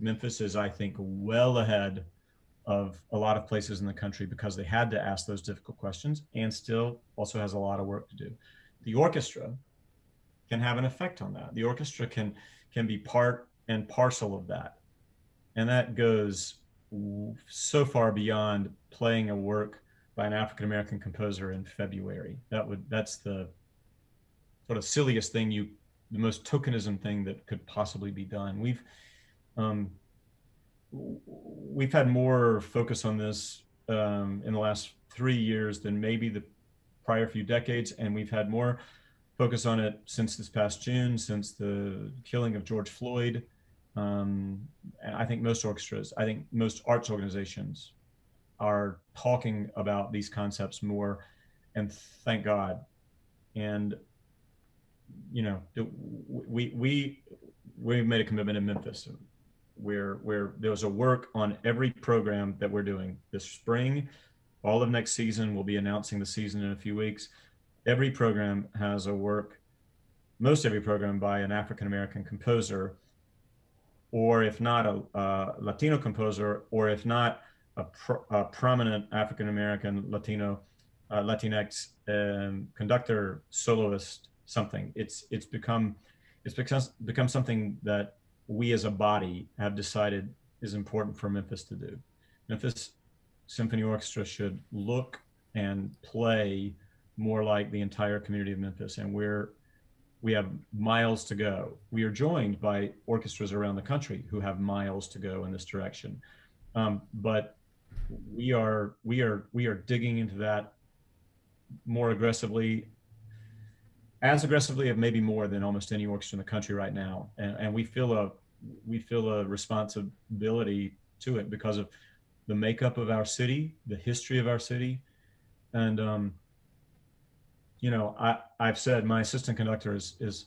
Memphis is, I think, well ahead of a lot of places in the country because they had to ask those difficult questions, and still also has a lot of work to do. The orchestra can have an effect on that. The orchestra can can be part and parcel of that, and that goes so far beyond playing a work by an African American composer in February. That would that's the sort of silliest thing, you the most tokenism thing that could possibly be done. We've um, we've had more focus on this um, in the last three years than maybe the prior few decades, and we've had more focus on it since this past June, since the killing of George Floyd. Um, I think most orchestras, I think most arts organizations are talking about these concepts more, and thank God. And, you know, we, we, we've made a commitment in Memphis where, where there was a work on every program that we're doing this spring, all of next season. We'll be announcing the season in a few weeks. Every program has a work, most every program, by an African-American composer, or if not a, a Latino composer, or if not a, pro, a prominent African-American, Latino, uh, Latinx um, conductor, soloist, something. It's, it's, become, it's become, become something that we as a body have decided is important for Memphis to do. Memphis Symphony Orchestra should look and play more like the entire community of Memphis, and we're we have miles to go. We are joined by orchestras around the country who have miles to go in this direction, um, but we are we are we are digging into that more aggressively, as aggressively, if maybe more than almost any orchestra in the country right now, and, and we feel a we feel a responsibility to it because of the makeup of our city, the history of our city, and um, you know, I I've said my assistant conductor is is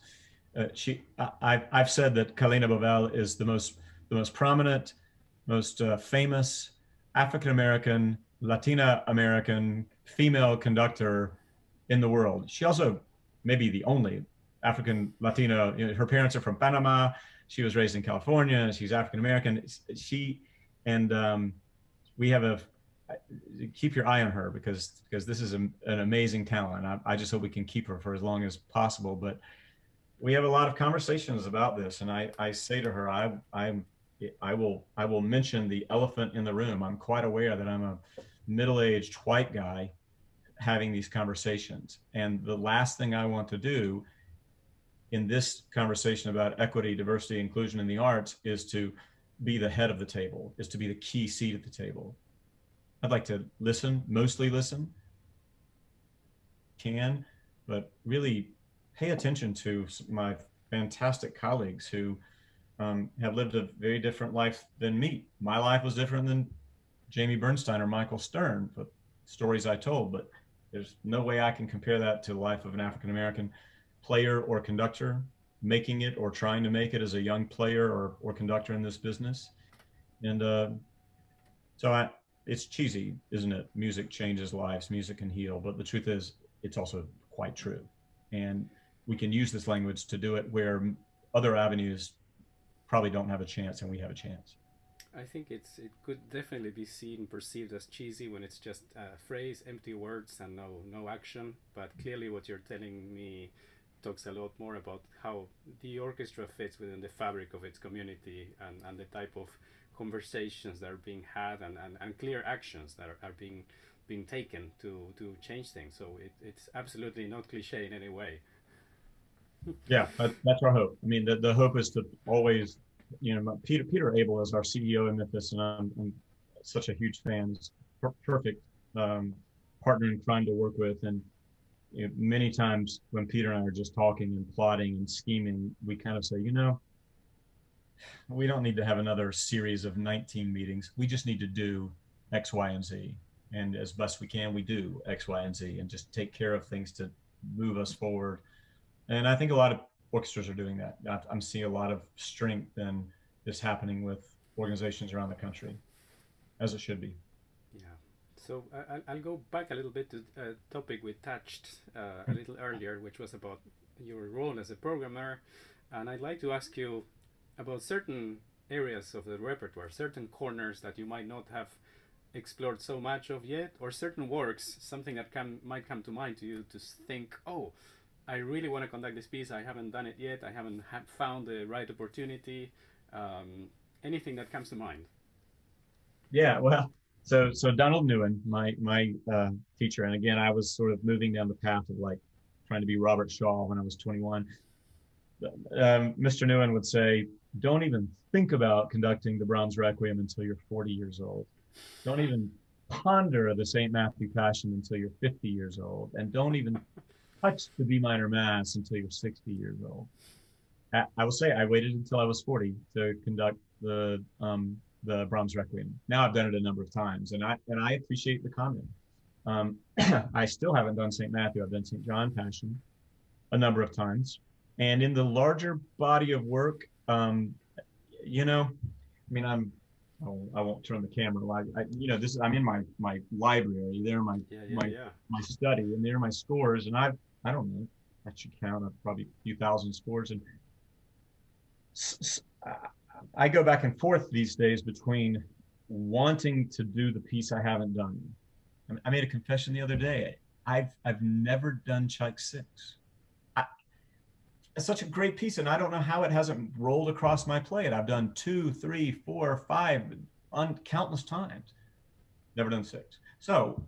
uh, she I I've said that Kalina Bovel is the most the most prominent, most uh, famous African American, Latina American female conductor in the world. She also maybe the only African Latino. You know, her parents are from Panama. She was raised in California. She's African American. She and um, we have a keep your eye on her because because this is a, an amazing talent. I, I just hope we can keep her for as long as possible. But we have a lot of conversations about this, and I I say to her, I I'm I will I will mention the elephant in the room. I'm quite aware that I'm a middle-aged white guy having these conversations, and the last thing I want to do in this conversation about equity, diversity, inclusion in the arts is to be the head of the table, is to be the key seat at the table. I'd like to listen, mostly listen, can, but really pay attention to my fantastic colleagues who um, have lived a very different life than me. My life was different than Jamie Bernstein or Michael Stern, but stories I told, but there's no way I can compare that to the life of an African-American player or conductor, making it or trying to make it as a young player or, or conductor in this business. And uh, so I, it's cheesy, isn't it? Music changes lives, music can heal, but the truth is it's also quite true. And we can use this language to do it where other avenues probably don't have a chance, and we have a chance. I think it's it could definitely be seen, perceived as cheesy when it's just a phrase, empty words, and no no action. But clearly what you're telling me talks a lot more about how the orchestra fits within the fabric of its community, and, and the type of conversations that are being had, and, and, and clear actions that are, are being being taken to, to change things. So it, it's absolutely not cliche in any way. Yeah, that, that's our hope. I mean, the, the hope is to always, you know, Peter Peter Abel is our C E O in Memphis, and I'm, I'm such a huge fan. He's per perfect um, partner in crime to work with. And you know, many times when Peter and I are just talking and plotting and scheming, we kind of say, you know, we don't need to have another series of nineteen meetings. We just need to do X, Y, and Z. And as best we can, we do X, Y, and Z, and just take care of things to move us forward. And I think a lot of orchestras are doing that. I'm seeing a lot of strength in this happening with organizations around the country, as it should be. Yeah. So I, I'll go back a little bit to a topic we touched uh, a little earlier, which was about your role as a programmer. And I'd like to ask you about certain areas of the repertoire, certain corners that you might not have explored so much of yet, or certain works, something that can, might come to mind to you to think, oh, I really want to conduct this piece. I haven't done it yet. I haven't ha found the right opportunity. Um, anything that comes to mind? Yeah, well, so so Donald Newman, my my uh, teacher, and again, I was sort of moving down the path of like trying to be Robert Shaw when I was twenty-one. Um, Mister Newman would say, "Don't even think about conducting the Brahms Requiem until you're forty years old. Don't even ponder the Saint Matthew Passion until you're fifty years old, and don't even." touch the B minor Mass until you're sixty years old. I, I will say I waited until I was forty to conduct the um, the Brahms Requiem. Now I've done it a number of times, and I and I appreciate the comment. Um, I still haven't done Saint Matthew. I've done Saint John Passion a number of times, and in the larger body of work, um, you know, I mean, I'm oh, I won't turn the camera. I, I, you know, this I'm in my my library. They're my yeah, yeah, my yeah. my study, and they're my scores, and I've. I don't know, I should count up probably a few thousand scores. And I go back and forth these days between wanting to do the piece I haven't done. I made a confession the other day. I've, I've never done Czech Six. I, it's such a great piece, and I don't know how it hasn't rolled across my plate. I've done two, three, four, five, un countless times. Never done six. So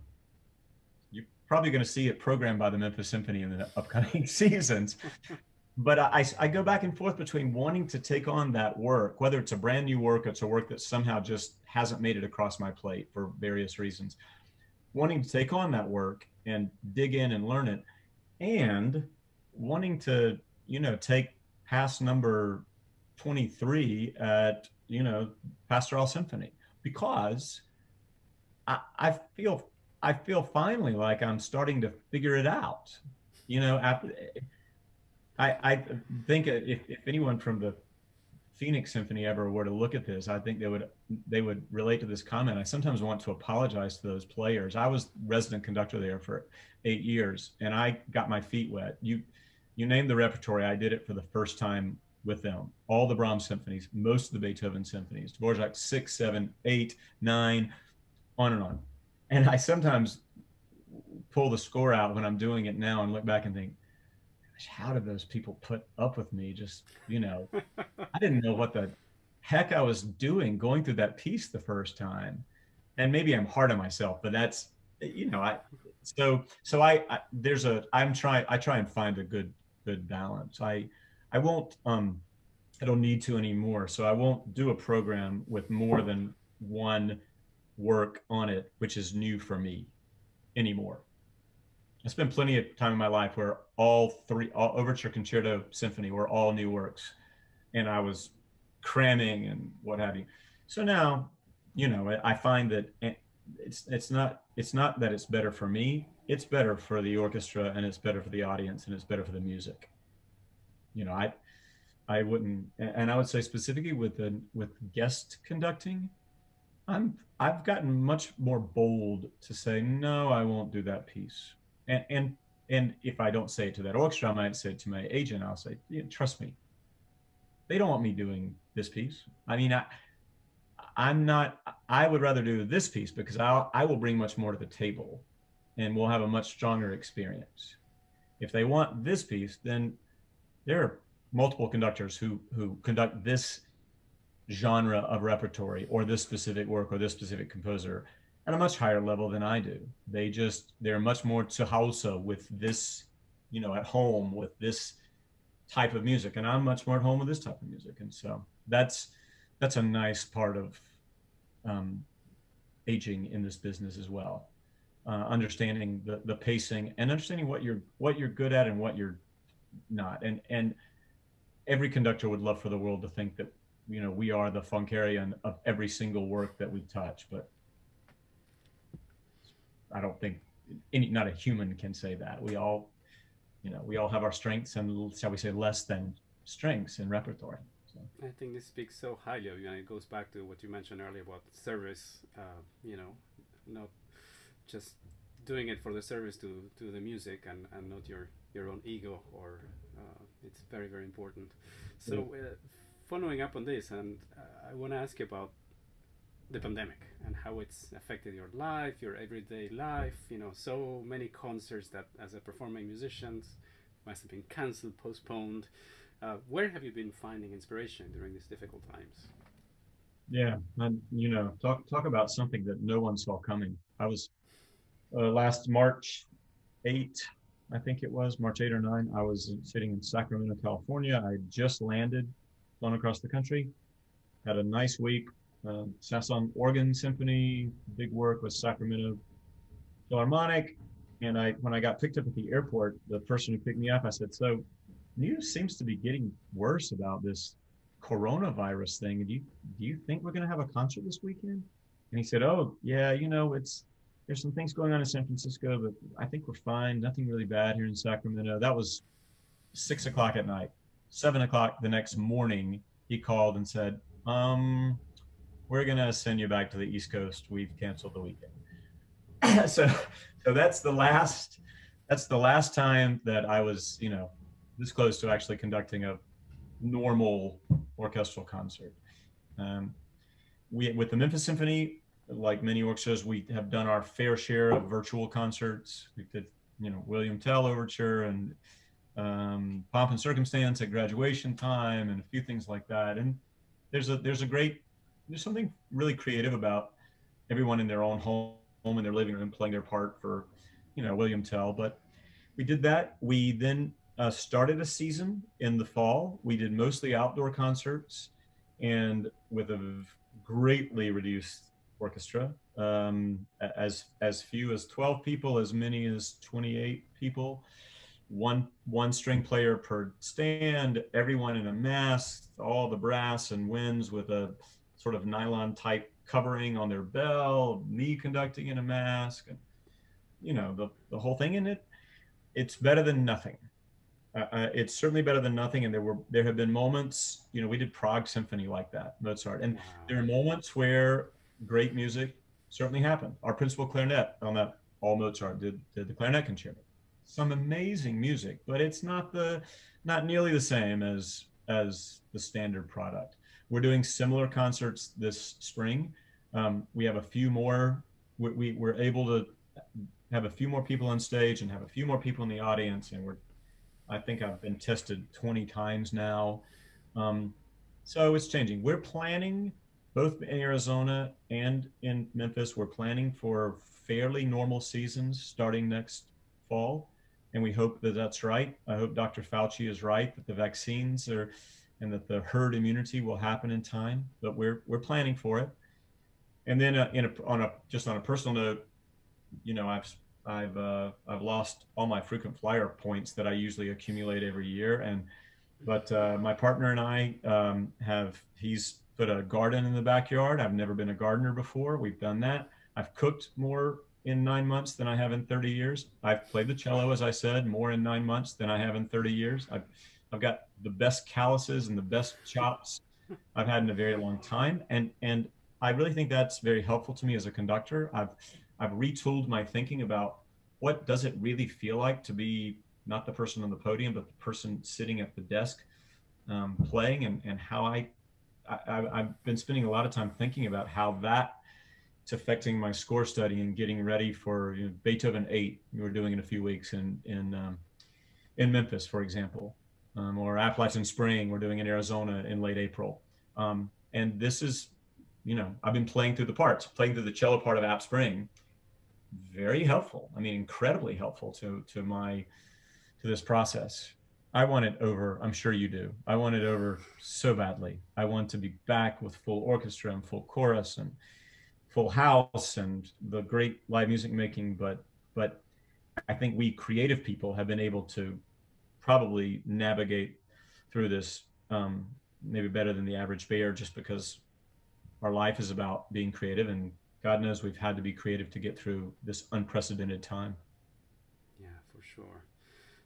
probably going to see it programmed by the Memphis Symphony in the upcoming seasons. But I, I go back and forth between wanting to take on that work, whether it's a brand new work, it's a work that somehow just hasn't made it across my plate for various reasons, wanting to take on that work and dig in and learn it, and wanting to, you know, take pass number twenty-three at, you know, Pastoral Symphony, because I, I feel, I feel finally like I'm starting to figure it out, you know, after. I, I think if, if anyone from the Phoenix Symphony ever were to look at this, I think they would they would relate to this comment. I sometimes want to apologize to those players. I was resident conductor there for eight years, and I got my feet wet. You you named the repertory. I did it for the first time with them. All the Brahms symphonies, most of the Beethoven symphonies, Dvorak six, seven, eight, nine, on and on. And I sometimes pull the score out when I'm doing it now and look back and think, how did those people put up with me? Just, you know, I didn't know what the heck I was doing going through that piece the first time. And maybe I'm hard on myself, but that's, you know, I, so, so I, I there's a, I'm trying, I try and find a good, good balance. I, I won't, um, I don't need to anymore. So I won't do a program with more than one work on it, which is new for me anymore. I spent plenty of time in my life where all three, all overture, concerto, symphony were all new works, and I was cramming and what have you. So now, you know, I find that it's it's not it's not that it's better for me. It's better for the orchestra, and it's better for the audience, and it's better for the music. You know, I I wouldn't, and I would say specifically with the with guest conducting, I'm I've gotten much more bold to say no, I won't do that piece. And, and and if I don't say it to that orchestra, I might say it to my agent. I'll say, yeah, trust me, they don't want me doing this piece. I mean, I, I'm not, I would rather do this piece because I'll, I will bring much more to the table and we'll have a much stronger experience. If they want this piece, then there are multiple conductors who, who conduct this genre of repertory or this specific work or this specific composer at a much higher level than I do. They just, they're much more zu Hause with this, you know, at home with this type of music. And I'm much more at home with this type of music. And so that's, that's a nice part of um, aging in this business as well. Uh, understanding the, the pacing and understanding what you're, what you're good at and what you're not. And, and every conductor would love for the world to think that, you know, we are the Funkarian of every single work that we touch, but I don't think any, not a human can say that. We all, you know, we all have our strengths and, shall we say, less than strengths in repertory. So. I think this speaks so highly of you, and it goes back to what you mentioned earlier about service. Uh, you know, not just doing it for the service to to the music, and, and not your your own ego. Or uh, it's very very important. So, uh, following up on this, and uh, I want to ask you about the pandemic and how it's affected your life, your everyday life. You know, so many concerts that, as a performing musician, must have been canceled, postponed. Uh, where have you been finding inspiration during these difficult times? Yeah, and you know, talk talk about something that no one saw coming. I was uh, last March eighth, I think it was March eighth or ninth. I was sitting in Sacramento, California. I just landed, flown across the country, had a nice week. Uh, Sasson Organ Symphony, big work with Sacramento Philharmonic. And I, when I got picked up at the airport, the person who picked me up, I said, so news seems to be getting worse about this coronavirus thing. Do you, do you think we're going to have a concert this weekend? And he said, oh, yeah, you know, it's, there's some things going on in San Francisco, but I think we're fine. Nothing really bad here in Sacramento. That was six o'clock at night. Seven o'clock the next morning, he called and said, um... we're going to send you back to the East Coast. We've canceled the weekend. so, so that's the last, that's the last time that I was, you know, this close to actually conducting a normal orchestral concert. Um, we, with the Memphis Symphony, like many orchestras, we have done our fair share of virtual concerts. We did, you know, William Tell Overture and um, Pomp and Circumstance at graduation time and a few things like that. And there's a, there's a great, there's something really creative about everyone in their own home, home in their living room, playing their part for you know, William Tell, but we did that. We then uh, started a season in the fall. We did mostly outdoor concerts and with a greatly reduced orchestra, um, as as few as twelve people, as many as twenty-eight people, one one string player per stand, everyone in a mask, all the brass and winds with a sort of nylon type covering on their bell, me conducting in a mask, and you know, the, the whole thing in it. It's better than nothing. Uh, it's certainly better than nothing. And there were, there have been moments, you know, we did Prague Symphony like that, Mozart. And wow. There are moments where great music certainly happened. Our principal clarinet on that all Mozart did, did the clarinet concerto. Some amazing music, but it's not the, not nearly the same as, as the standard product. We're doing similar concerts this spring. Um, we have a few more, we, we we're able to have a few more people on stage and have a few more people in the audience. And we're, I think I've been tested twenty times now. Um, so it's changing. We're planning both in Arizona and in Memphis. We're planning for fairly normal seasons starting next fall. And we hope that that's right. I hope Doctor Fauci is right, that the vaccines are, and that the herd immunity will happen in time, but we're, we're planning for it. And then uh, in a, on a, just on a personal note, you know, I've, I've, uh, I've lost all my frequent flyer points that I usually accumulate every year. And, but uh, my partner and I um, have, he's put a garden in the backyard. I've never been a gardener before. We've done that. I've cooked more in nine months than I have in thirty years. I've played the cello, as I said, more in nine months than I have in thirty years. I've, I've got the best calluses and the best chops I've had in a very long time. And, and I really think that's very helpful to me as a conductor. I've, I've retooled my thinking about what does it really feel like to be not the person on the podium, but the person sitting at the desk um, playing, and, and how I, I, I've been spending a lot of time thinking about how that it's affecting my score study and getting ready for, you know, Beethoven eight, we were doing in a few weeks in, in, um, in Memphis, for example. Um, or Appalachian Spring, we're doing in Arizona in late April. Um, and this is, you know, I've been playing through the parts, playing through the cello part of App Spring. Very helpful. I mean, incredibly helpful to, to my, to this process. I want it over. I'm sure you do. I want it over so badly. I want to be back with full orchestra and full chorus and full house and the great live music making. But, but I think we creative people have been able to probably navigate through this um, maybe better than the average bear, just because our life is about being creative, and God knows we've had to be creative to get through this unprecedented time. Yeah, for sure.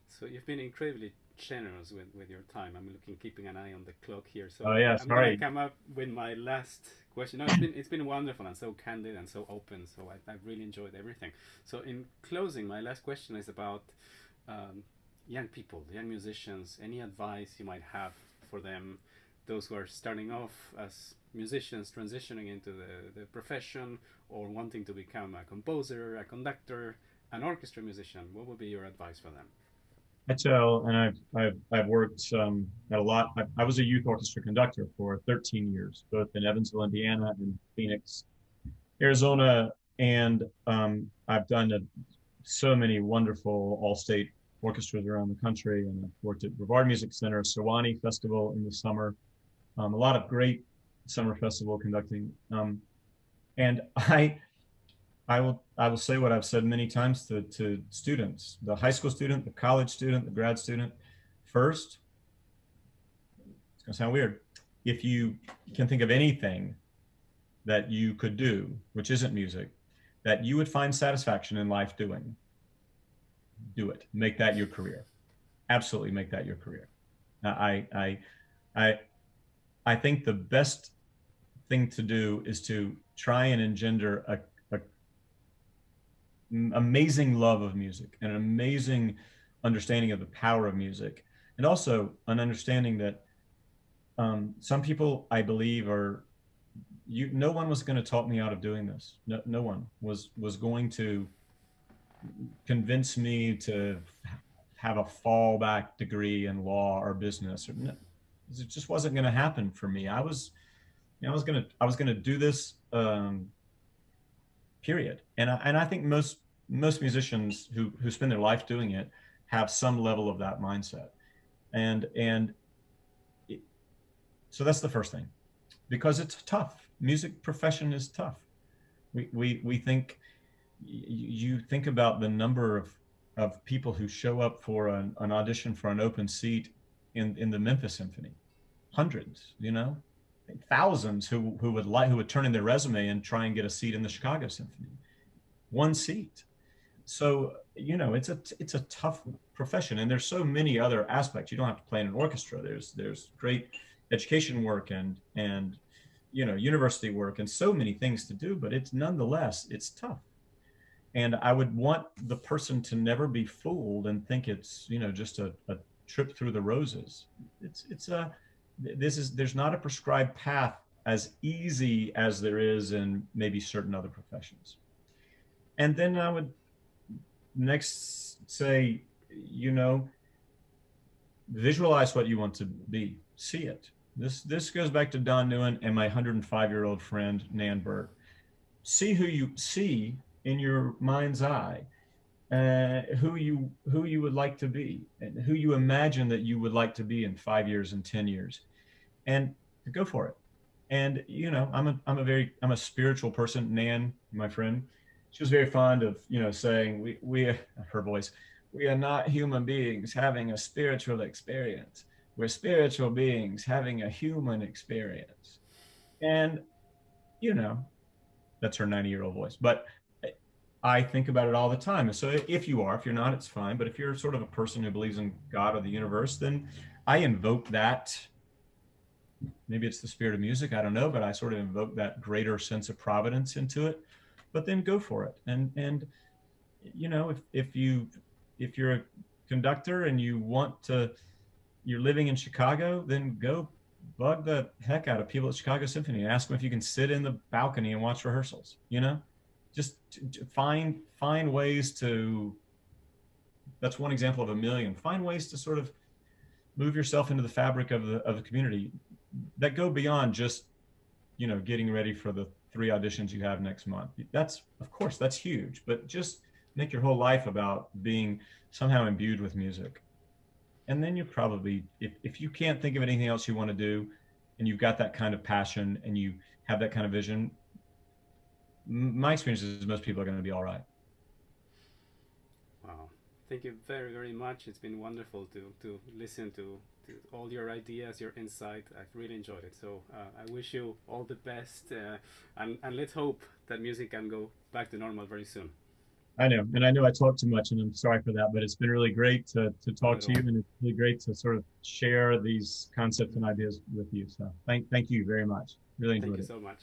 So you've been incredibly generous with, with your time. I'm looking, keeping an eye on the clock here. So oh, yeah, I'm going to come up with my last question. No, it's been, it's been wonderful and so candid and so open. So I, I've really enjoyed everything. So in closing, my last question is about um, young people, young musicians, any advice you might have for them, those who are starting off as musicians, transitioning into the, the profession, or wanting to become a composer, a conductor, an orchestra musician. What would be your advice for them? I tell, and I've, I've, I've worked um, at a lot. I, I was a youth orchestra conductor for thirteen years, both in Evansville, Indiana, and Phoenix, Arizona. And um, I've done a, so many wonderful Allstate orchestras around the country, and I've worked at Brevard Music Center, Sewanee Festival in the summer, um, a lot of great summer festival conducting. Um, and I, I will, I will say what I've said many times to, to students, the high school student, the college student, the grad student. First, it's gonna sound weird, if you can think of anything that you could do, which isn't music, that you would find satisfaction in life doing, do it. Make that your career. Absolutely make that your career. I, I, I, I think the best thing to do is to try and engender a, a amazing love of music and an amazing understanding of the power of music. And also an understanding that um, some people, I believe, are, you, no one was going to talk me out of doing this. No, no one was, was going to convince me to have a fallback degree in law or business. Or, it just wasn't going to happen for me. I was, you know, I was going to, I was going to do this, um, period. And I, and I think most most musicians who, who spend their life doing it have some level of that mindset. And, and it, so that's the first thing, because it's tough. Music profession is tough. We, we, we think, you think about the number of, of people who show up for an, an audition for an open seat in, in the Memphis Symphony, hundreds, you know, thousands who, who would like, who would turn in their resume and try and get a seat in the Chicago Symphony. One seat. So, you know, it's a, it's a tough profession, and there's so many other aspects. You don't have to play in an orchestra. There's, there's great education work and, and, you know, university work and so many things to do, but it's nonetheless, it's tough. And I would want the person to never be fooled and think it's, you know, just a, a trip through the roses. It's, it's a, this is, there's not a prescribed path as easy as there is in maybe certain other professions. And then I would next say, you know, visualize what you want to be, see it. This, this goes back to Don Newman and my one hundred five year old friend, Nan Burt. See who you see in your mind's eye, uh, who you who you would like to be, and who you imagine that you would like to be in five years and ten years, and go for it. And you know, I'm a I'm a very I'm a spiritual person. Nan, my friend, she was very fond of you know saying we we her voice, we are not human beings having a spiritual experience. We're spiritual beings having a human experience. And you know, that's her ninety year old voice, but I think about it all the time. And so if you are, if you're not, it's fine. But if you're sort of a person who believes in God or the universe, then I invoke that. Maybe it's the spirit of music, I don't know, but I sort of invoke that greater sense of providence into it, but then go for it. And, and you know, if, if, you, if you're a conductor and you want to, you're living in Chicago, then go bug the heck out of people at Chicago Symphony and ask them if you can sit in the balcony and watch rehearsals, you know? Just to find find ways to, that's one example of a million, find ways to sort of move yourself into the fabric of the, of the community that go beyond just, you know, getting ready for the three auditions you have next month. That's, of course, that's huge, but just make your whole life about being somehow imbued with music. And then you probably, if, if you can't think of anything else you want to do, and you've got that kind of passion and you have that kind of vision, my experience is most people are going to be all right. Wow. Thank you very, very much. It's been wonderful to, to listen to, to all your ideas, your insight. I've really enjoyed it. So uh, I wish you all the best. Uh, and, and let's hope that music can go back to normal very soon. I know. And I know I talk too much, and I'm sorry for that, but it's been really great to, to talk to you. And it's really great to sort of share these concepts and ideas with you. So thank, thank you very much. Really enjoyed it. Thank you so much.